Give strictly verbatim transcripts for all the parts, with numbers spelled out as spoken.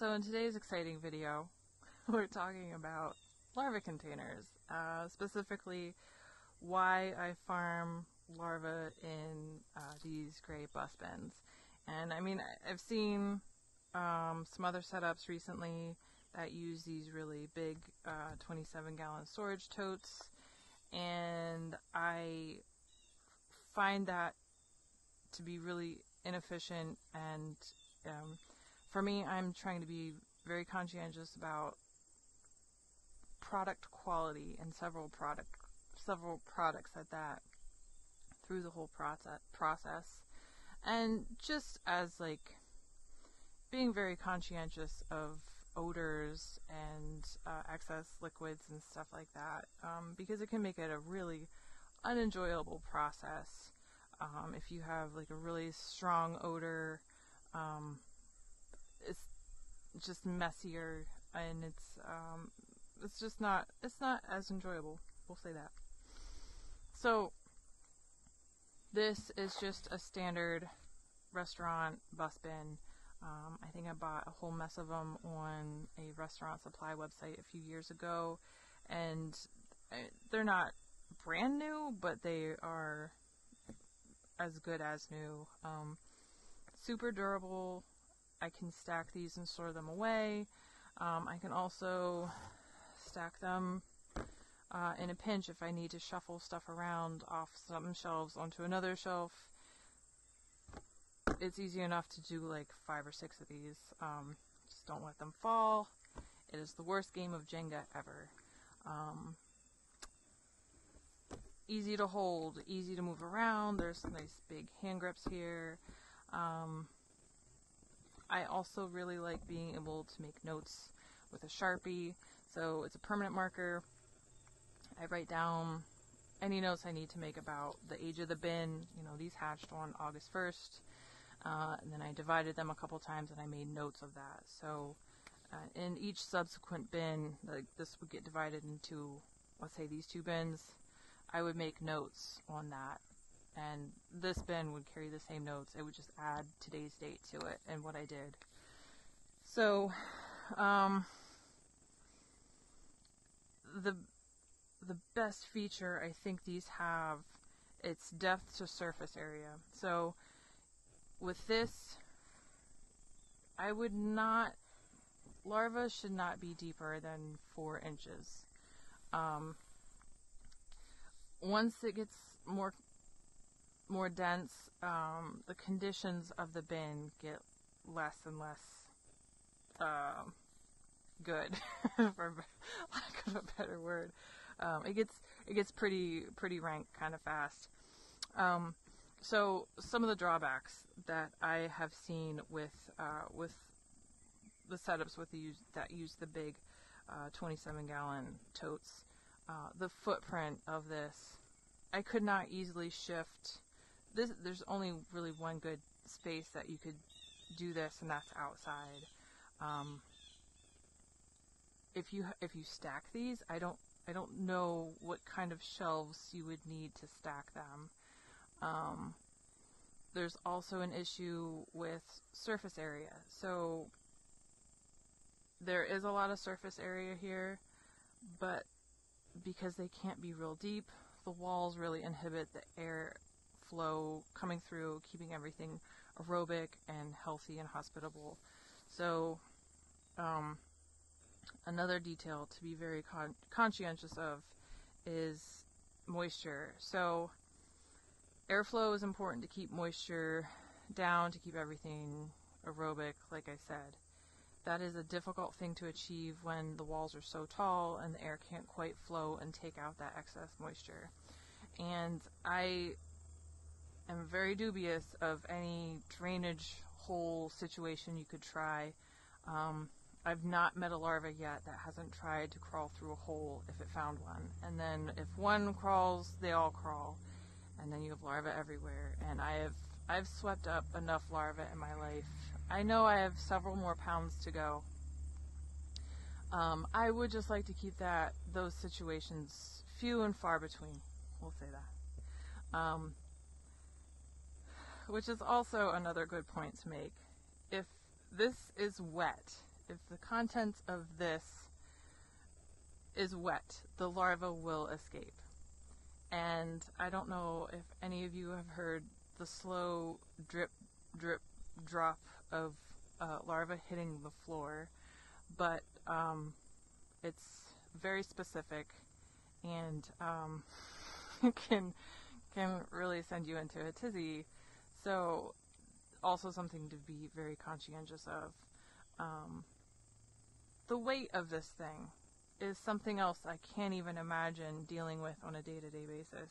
So in today's exciting video, we're talking about larva containers, uh, specifically why I farm larvae in uh, these gray bus bins. And I mean, I've seen um, some other setups recently that use these really big twenty-seven gallon uh, storage totes, and I find that to be really inefficient. And um, for me, I'm trying to be very conscientious about product quality and several product several products at that through the whole process process and just as like being very conscientious of odors and uh, excess liquids and stuff like that, um, because it can make it a really unenjoyable process um, if you have like a really strong odor. Um, it's just messier, and it's um, it's just not it's not as enjoyable, we'll say that. So this is just a standard restaurant bus bin. Um, I think I bought a whole mess of them on a restaurant supply website a few years ago, and they're not brand new, but they are as good as new. Um, super durable. I can stack these and store them away. Um, I can also stack them uh, in a pinch if I need to shuffle stuff around off some shelves onto another shelf. It's easy enough to do like five or six of these. Um, just don't let them fall. It is the worst game of Jenga ever. Um, easy to hold, easy to move around. There's some nice big hand grips here. Um, I also really like being able to make notes with a Sharpie. So it's a permanent marker. I write down any notes I need to make about the age of the bin. You know, these hatched on August first. Uh, and then I divided them a couple times and I made notes of that. So uh, in each subsequent bin, like this would get divided into, let's say these two bins, I would make notes on that. And this bin would carry the same notes. It would just add today's date to it and what I did. So um, the, the best feature I think these have, it's depth to surface area. So with this, I would not, larvae should not be deeper than four inches. Um, once it gets more, more dense, um, the conditions of the bin get less and less uh, good, for lack of a better word. Um, it gets, it gets pretty, pretty rank kind of fast. Um, So some of the drawbacks that I have seen with uh, with the setups with the use, that use the big twenty-seven gallon totes, uh, the footprint of this, I could not easily shift. This there's only really one good space that you could do this, and that's outside. Um, if you if you stack these, I don't I don't know what kind of shelves you would need to stack them. Um, there's also an issue with surface area. So there is a lot of surface area here, but because they can't be real deep, the walls really inhibit the air flow coming through, keeping everything aerobic and healthy and hospitable. So um, another detail to be very con conscientious of is moisture. So airflow is important to keep moisture down, to keep everything aerobic, like I said. That is a difficult thing to achieve when the walls are so tall and the air can't quite flow and take out that excess moisture. And I am very dubious of any drainage hole situation you could try. Um, I've not met a larva yet that hasn't tried to crawl through a hole if it found one. And then if one crawls, they all crawl. And then you have larvae everywhere. And I have I've swept up enough larvae in my life. I know I have several more pounds to go. Um, I would just like to keep that those situations few and far between. We'll say that. Um, which is also another good point to make. If this is wet if the contents of this is wet, the larva will escape. And I don't know if any of you have heard the slow drip, drip, drop of uh, larva hitting the floor, but um, it's very specific, and um, can can really send you into a tizzy. So also something to be very conscientious of. Um, the weight of this thing is something else I can't even imagine dealing with on a day-to-day basis.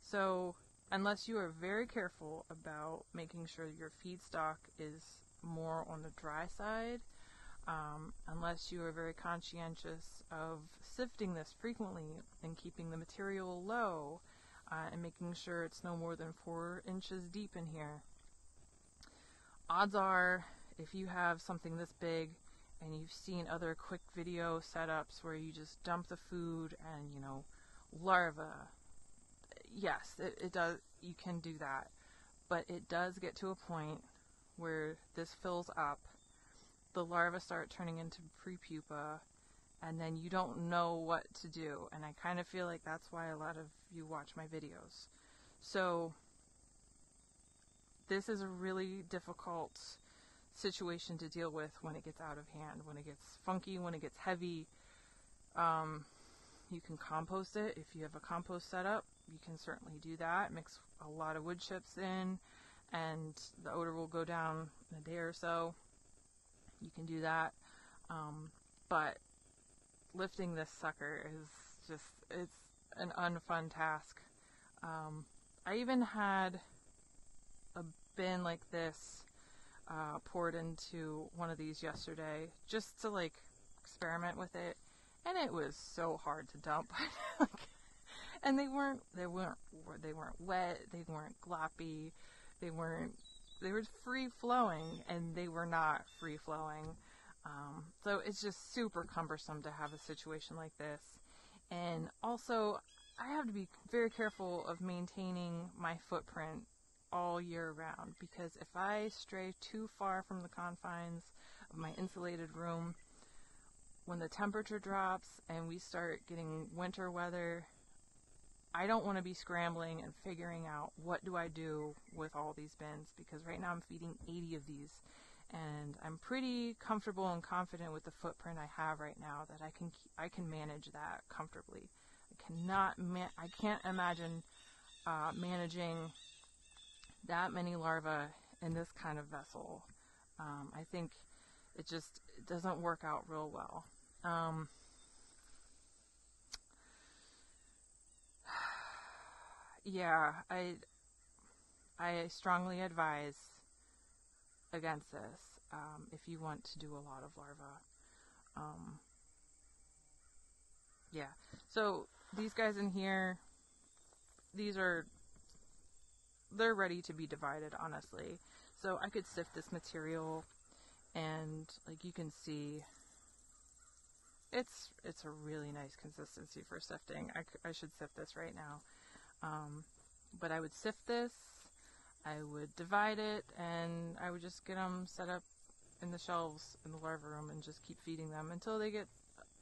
So unless you are very careful about making sure your feedstock is more on the dry side, um, unless you are very conscientious of sifting this frequently and keeping the material low uh, and making sure it's no more than four inches deep in here, odds are if you have something this big, and you've seen other quick video setups where you just dump the food and, you know, larva. Yes, it, it does. You can do that. But it does get to a point where this fills up. The larvae start turning into prepupa, and then you don't know what to do. And I kind of feel like that's why a lot of you watch my videos. So this is a really difficult situation to deal with when it gets out of hand, when it gets funky, when it gets heavy. Um, you can compost it. If you have a compost setup, you can certainly do that. Mix a lot of wood chips in and the odor will go down in a day or so. You can do that. Um, but lifting this sucker is just, it's an unfun task. Um, I even had a bin like this Uh, poured into one of these yesterday just to like experiment with it, and it was so hard to dump. And they weren't they weren't they weren't wet, they weren't gloppy, they weren't they were free flowing, and they were not free flowing. Um, so it's just super cumbersome to have a situation like this. And also I have to be very careful of maintaining my footprint all year round, because if I stray too far from the confines of my insulated room, when the temperature drops and we start getting winter weather, I don't want to be scrambling and figuring out what do I do with all these bins, because right now I'm feeding eighty of these, and I'm pretty comfortable and confident with the footprint I have right now that I can I can manage that comfortably. I cannot man I can't imagine uh, managing that many larvae in this kind of vessel. Um, I think it just it doesn't work out real well. Um, yeah, I, I strongly advise against this um, if you want to do a lot of larvae. Um, yeah, so these guys in here, these are they're ready to be divided, honestly. So I could sift this material, and like you can see, it's it's a really nice consistency for sifting. I, I should sift this right now. Um, but I would sift this, I would divide it, and I would just get them set up in the shelves in the larva room and just keep feeding them until they get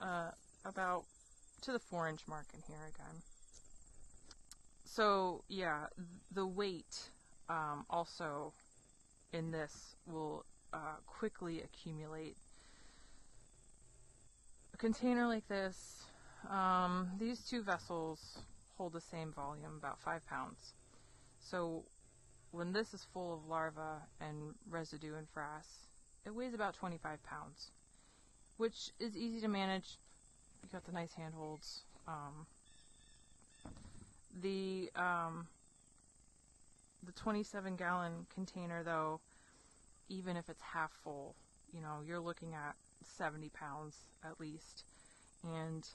uh, about to the four inch mark in here again. So yeah, the weight um, also in this will uh, quickly accumulate. A container like this, um, these two vessels hold the same volume, about five pounds. So when this is full of larvae and residue and frass, it weighs about twenty-five pounds, which is easy to manage. You got the nice handholds. Um, The um, the twenty-seven gallon container, though, even if it's half full, you know, you're looking at seventy pounds at least. And,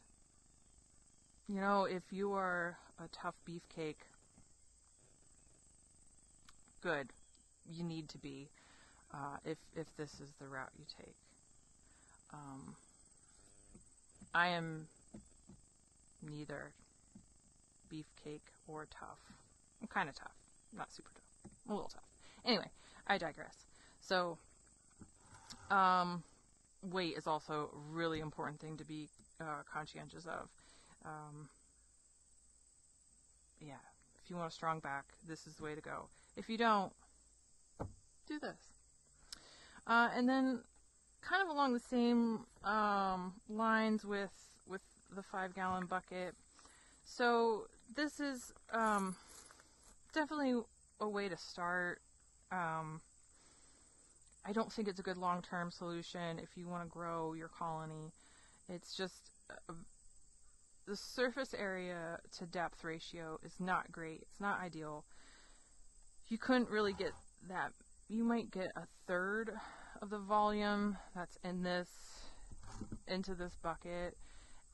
you know, if you are a tough beefcake, good, you need to be, uh, if, if this is the route you take. Um, I am neither beefcake or tough. I'm kind of tough, not super tough, I'm a little tough. Anyway, I digress. So, um, weight is also a really important thing to be uh, conscientious of. Um, yeah, if you want a strong back, this is the way to go. If you don't, do this. Uh, and then kind of along the same um, lines with with the five gallon bucket. So this is um, definitely a way to start. Um, I don't think it's a good long-term solution if you want to grow your colony. It's just uh, the surface area to depth ratio is not great. It's not ideal. You couldn't really get that. You might get a third of the volume that's in this, into this bucket.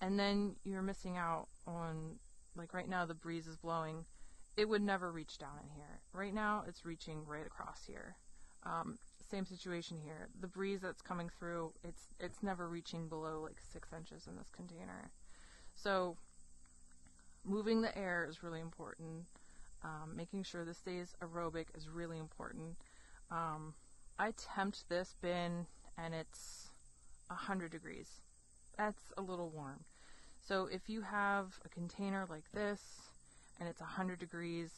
And then you're missing out on, like right now the breeze is blowing. It would never reach down in here. Right now it's reaching right across here. Um, same situation here. The breeze that's coming through, it's it's never reaching below like six inches in this container. So moving the air is really important. Um, making sure this stays aerobic is really important. Um, I tempt this bin and it's one hundred degrees. That's a little warm. So if you have a container like this and it's one hundred degrees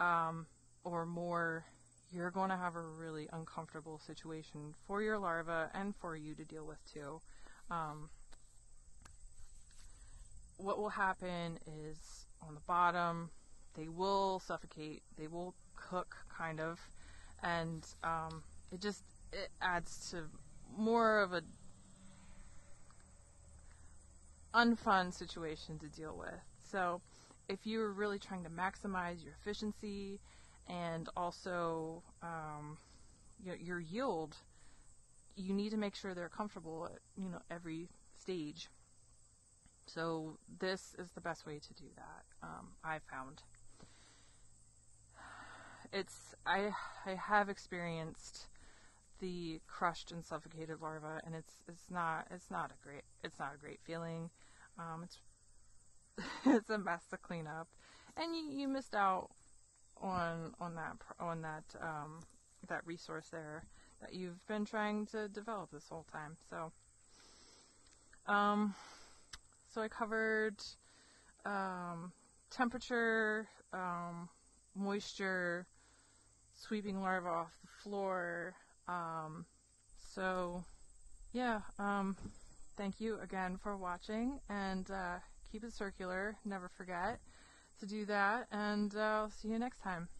um, or more, you're going to have a really uncomfortable situation for your larva and for you to deal with too. Um, what will happen is on the bottom, they will suffocate, they will cook kind of, and um, it just it adds to more of a unfun situation to deal with. So if you're really trying to maximize your efficiency and also um, your, your yield, you need to make sure they're comfortable at, you know, every stage. So this is the best way to do that, um, I've found. It's I I have experienced the crushed and suffocated larva, and it's it's not it's not a great it's not a great feeling. Um, it's it's a mess to clean up, and you, you missed out on on that on that um, that resource there that you've been trying to develop this whole time. So, um, so I covered um, temperature, um, moisture, sweeping larva off the floor. Um, so yeah, um, thank you again for watching, and, uh, keep it circular. Never forget to do that. And, uh, I'll see you next time.